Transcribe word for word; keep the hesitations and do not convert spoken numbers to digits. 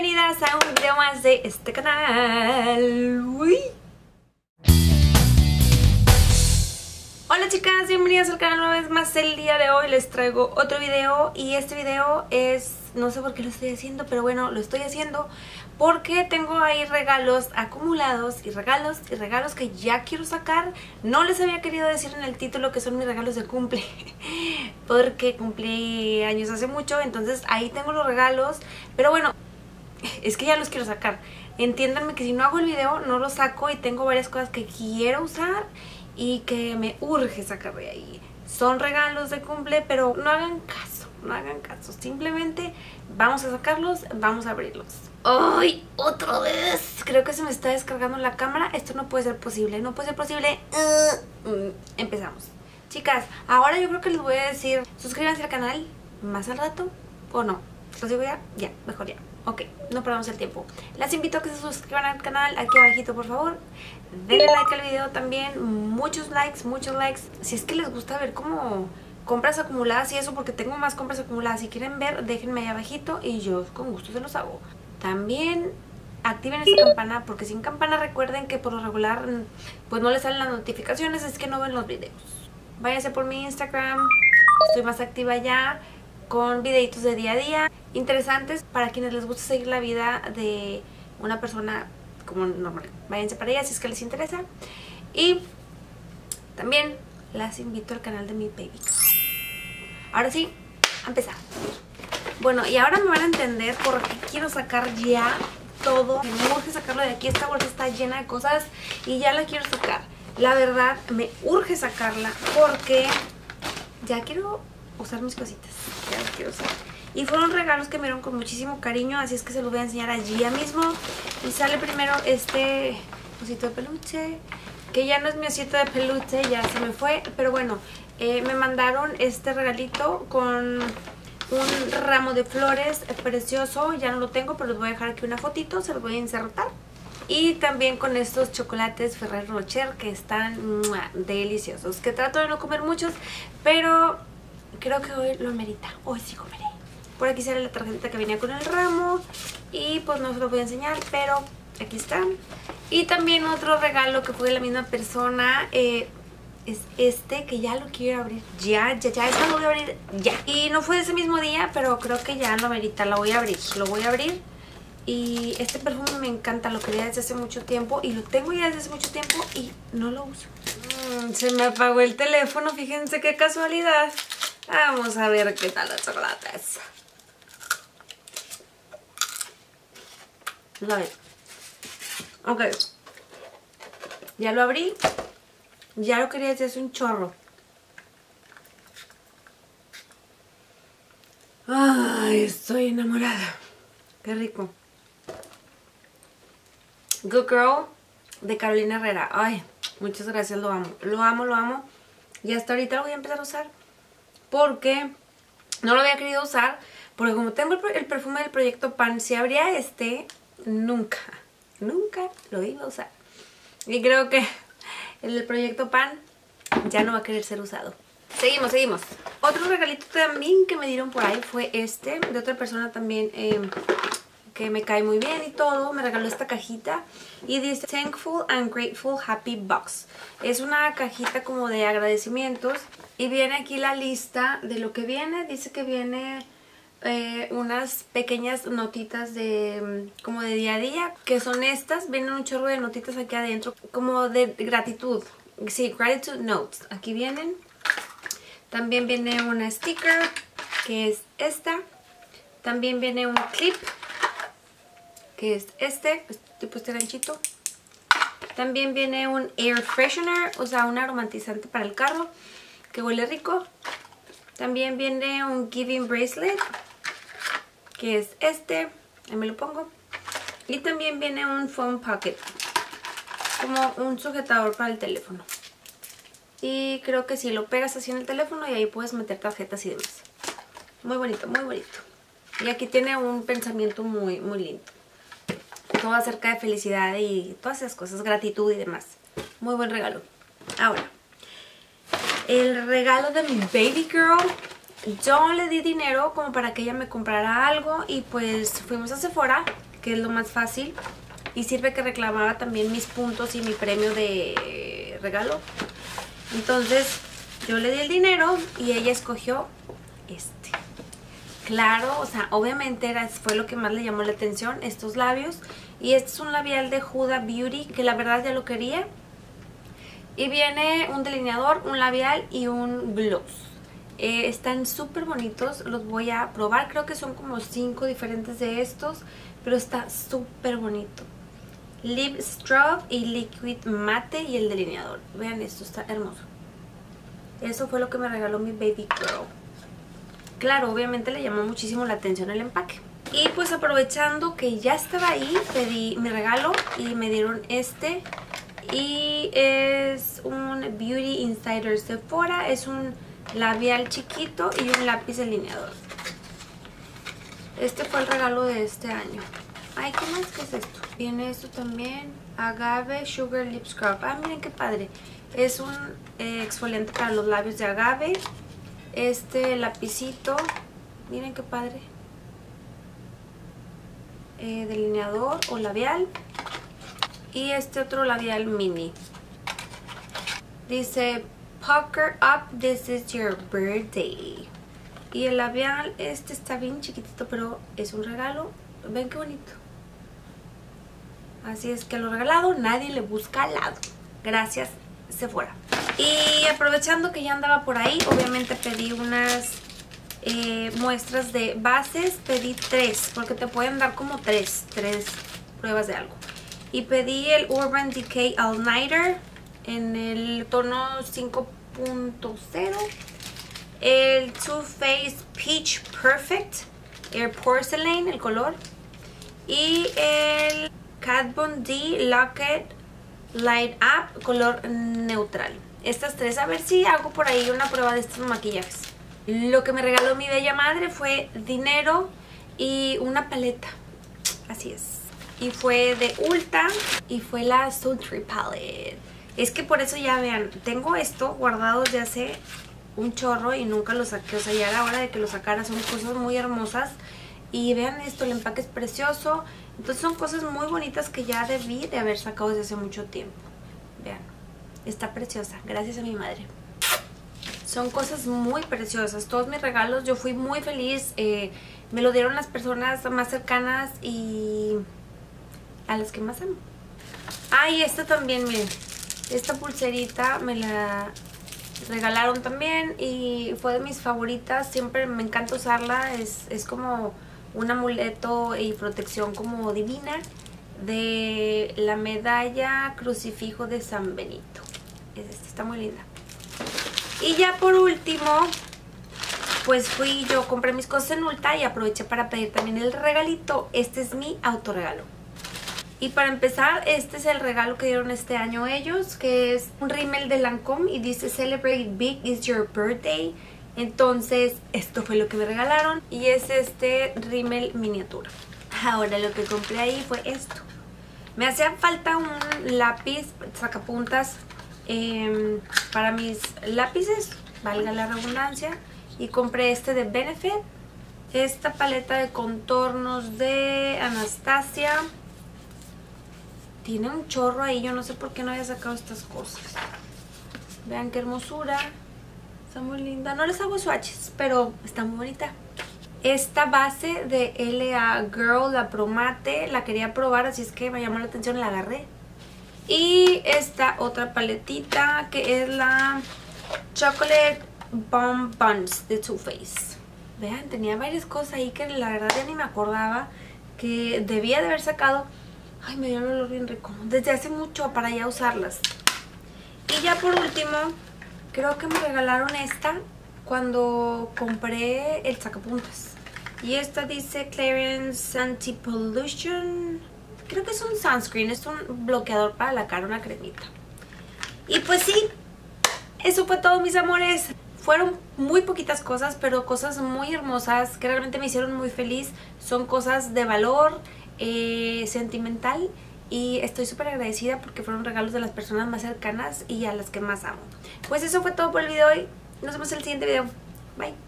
bienvenidas a un video más de este canal. Uy. Hola chicas, bienvenidas al canal una vez más. El día de hoy les traigo otro video y este video es, no sé por qué lo estoy haciendo, pero bueno, lo estoy haciendo porque tengo ahí regalos acumulados y regalos y regalos que ya quiero sacar. No les había querido decir en el título que son mis regalos de cumple porque cumplí años hace mucho, entonces ahí tengo los regalos, pero bueno, es que ya los quiero sacar. Entiéndanme que si no hago el video no los saco y tengo varias cosas que quiero usar y que me urge sacar de ahí. Son regalos de cumple, pero no hagan caso, no hagan caso. Simplemente vamos a sacarlos, vamos a abrirlos. ¡Ay! ¡Otra vez! Creo que se me está descargando la cámara. Esto no puede ser posible, no puede ser posible. Uh, mm, empezamos. Chicas, ahora yo creo que les voy a decir, suscríbanse al canal más al rato o no. ¿Los digo ya? Ya, mejor ya. Ok, no perdamos el tiempo. Las invito a que se suscriban al canal aquí abajito, por favor. Denle like al video también. Muchos likes, muchos likes. Si es que les gusta ver como compras acumuladas y eso, porque tengo más compras acumuladas. Si quieren ver, déjenme ahí abajito y yo con gusto se los hago. También activen esa campana, porque sin campana recuerden que por lo regular pues no les salen las notificaciones, es que no ven los videos. Váyanse por mi Instagram, estoy más activa ya con videitos de día a día interesantes para quienes les gusta seguir la vida de una persona como normal. Váyanse para allá si es que les interesa. Y también las invito al canal de mi baby. Ahora sí, a empezar. Bueno, y ahora me van a entender por qué quiero sacar ya todo. Me urge sacarlo de aquí. Esta bolsa está llena de cosas y ya la quiero sacar. La verdad, me urge sacarla porque ya quiero usar mis cositas. Ya las quiero usar. Y fueron regalos que me dieron con muchísimo cariño, así es que se los voy a enseñar allí ya mismo. Y sale primero este osito de peluche, que ya no es mi osito de peluche, ya se me fue. Pero bueno, eh, me mandaron este regalito con un ramo de flores precioso, ya no lo tengo, pero les voy a dejar aquí una fotito, se los voy a insertar. Y también con estos chocolates Ferrero Rocher que están muah, deliciosos, que trato de no comer muchos, pero creo que hoy lo merita, hoy sí comeré. Por aquí sale la tarjetita que venía con el ramo y pues no se los voy a enseñar, pero aquí están. Y también otro regalo que fue de la misma persona, eh, es este, que ya lo quiero abrir. Ya, ya, ya, esto lo voy a abrir ya. Y no fue ese mismo día, pero creo que ya no merita. Lo voy a abrir, lo voy a abrir. Y este perfume me encanta, lo quería desde hace mucho tiempo y lo tengo ya desde hace mucho tiempo y no lo uso. Mm, se me apagó el teléfono, fíjense qué casualidad. Vamos a ver qué tal los chocolates. A ver. Ok. Ya lo abrí. Ya lo quería decir, es un chorro. Ay, estoy enamorada. Qué rico. Good Girl de Carolina Herrera. Ay, muchas gracias, lo amo. Lo amo, lo amo. Y hasta ahorita lo voy a empezar a usar porque no lo había querido usar. Porque como tengo el perfume del Proyecto Pan, si abría este, nunca, nunca lo iba a usar. Y creo que el Proyecto Pan ya no va a querer ser usado. Seguimos, seguimos. Otro regalito también que me dieron por ahí fue este, de otra persona también, eh, que me cae muy bien y todo. Me regaló esta cajita y dice Thankful and Grateful Happy Box. Es una cajita como de agradecimientos y viene aquí la lista de lo que viene. Dice que viene Eh, unas pequeñas notitas de como de día a día, que son estas. Vienen un chorro de notitas aquí adentro como de gratitud, sí, gratitude notes, aquí vienen. También viene una sticker que es esta, también viene un clip que es este, tipo este ganchito, también viene un air freshener, o sea un aromatizante para el carro que huele rico. También viene un giving bracelet, que es este, ahí me lo pongo. Y también viene un phone pocket, como un sujetador para el teléfono. Y creo que si lo pegas así en el teléfono y ahí puedes meter tarjetas y demás. Muy bonito, muy bonito. Y aquí tiene un pensamiento muy, muy lindo. Todo acerca de felicidad y todas esas cosas, gratitud y demás. Muy buen regalo. Ahora, el regalo de mi baby girl. Yo le di dinero como para que ella me comprara algo y pues fuimos a Sephora que es lo más fácil. Y sirve que reclamara también mis puntos y mi premio de regalo. Entonces yo le di el dinero y ella escogió este. Claro, o sea, obviamente era, fue lo que más le llamó la atención, estos labios. Y este es un labial de Huda Beauty, que la verdad ya lo quería. Y viene un delineador, un labial y un gloss. Eh, están súper bonitos, los voy a probar. Creo que son como cinco diferentes de estos, pero está súper bonito. Lip Strobe y Liquid Mate y el delineador. Vean esto, está hermoso. Eso fue lo que me regaló mi baby girl. Claro, obviamente le llamó muchísimo la atención el empaque. Y pues aprovechando que ya estaba ahí, pedí mi regalo y me dieron este. Y es un Beauty Insider Sephora, es un labial chiquito y un lápiz delineador. Este fue el regalo de este año. Ay, ¿qué más? ¿Qué es esto? Viene esto también, Agave Sugar Lip Scrub. Ah, miren qué padre. Es un eh, exfoliante para los labios de agave. Este lapicito, miren qué padre. Eh, delineador o labial. Y este otro labial mini. Dice, pucker up, this is your birthday. Y el labial, este está bien chiquitito, pero es un regalo. Ven qué bonito. Así es que lo regalado, nadie le busca al lado. Gracias, Sephora. Y aprovechando que ya andaba por ahí, obviamente pedí unas eh, muestras de bases. Pedí tres, porque te pueden dar como tres, tres pruebas de algo. Y pedí el Urban Decay All Nighter en el tono cinco punto cero. El Too Faced Peach Perfect, el Porcelain, el color. Y el Kat Von D Locket Light Up, color neutral. Estas tres, a ver si hago por ahí una prueba de estos maquillajes. Lo que me regaló mi bella madre fue dinero y una paleta. Así es. Y fue de Ulta y fue la Sultry Palette. Es que por eso ya vean, tengo esto guardado desde hace un chorro y nunca lo saqué. O sea, ya era hora de que lo sacara. Son cosas muy hermosas. Y vean esto, el empaque es precioso. Entonces son cosas muy bonitas que ya debí de haber sacado desde hace mucho tiempo. Vean, está preciosa. Gracias a mi madre. Son cosas muy preciosas. Todos mis regalos, yo fui muy feliz. Eh, me lo dieron las personas más cercanas y a las que más amo. Ah, y esta también, miren. Esta pulserita me la regalaron también y fue de mis favoritas. Siempre me encanta usarla. Es, es como un amuleto y protección como divina de la medalla crucifijo de San Benito. Es esta, está muy linda. Y ya por último, pues fui yo, compré mis cosas en Ulta y aproveché para pedir también el regalito. Este es mi autorregalo. Y para empezar, este es el regalo que dieron este año ellos, que es un rímel de Lancome y dice Celebrate Big, It's Your Birthday. Entonces, esto fue lo que me regalaron y es este rímel miniatura. Ahora lo que compré ahí fue esto. Me hacía falta un lápiz sacapuntas eh, para mis lápices, valga la redundancia, y compré este de Benefit. Esta paleta de contornos de Anastasia. Tiene un chorro ahí, yo no sé por qué no había sacado estas cosas. Vean qué hermosura. Está muy linda. No les hago swatches, pero está muy bonita. Esta base de L A Girl, la Promate, la quería probar, así es que me llamó la atención, la agarré. Y esta otra paletita que es la Chocolate Bomb Punch de Too Faced. Vean, tenía varias cosas ahí que la verdad ya ni me acordaba que debía de haber sacado. Ay, me dio un olor bien rico. Desde hace mucho para ya usarlas. Y ya por último, creo que me regalaron esta cuando compré el sacapuntas. Y esta dice Clarins Anti-Pollution. Creo que es un sunscreen, es un bloqueador para la cara, una cremita. Y pues sí, eso fue todo, mis amores. Fueron muy poquitas cosas, pero cosas muy hermosas que realmente me hicieron muy feliz. Son cosas de valor. Eh, sentimental, y estoy súper agradecida porque fueron regalos de las personas más cercanas y a las que más amo. Pues eso fue todo por el video de hoy. Nos vemos en el siguiente video. Bye.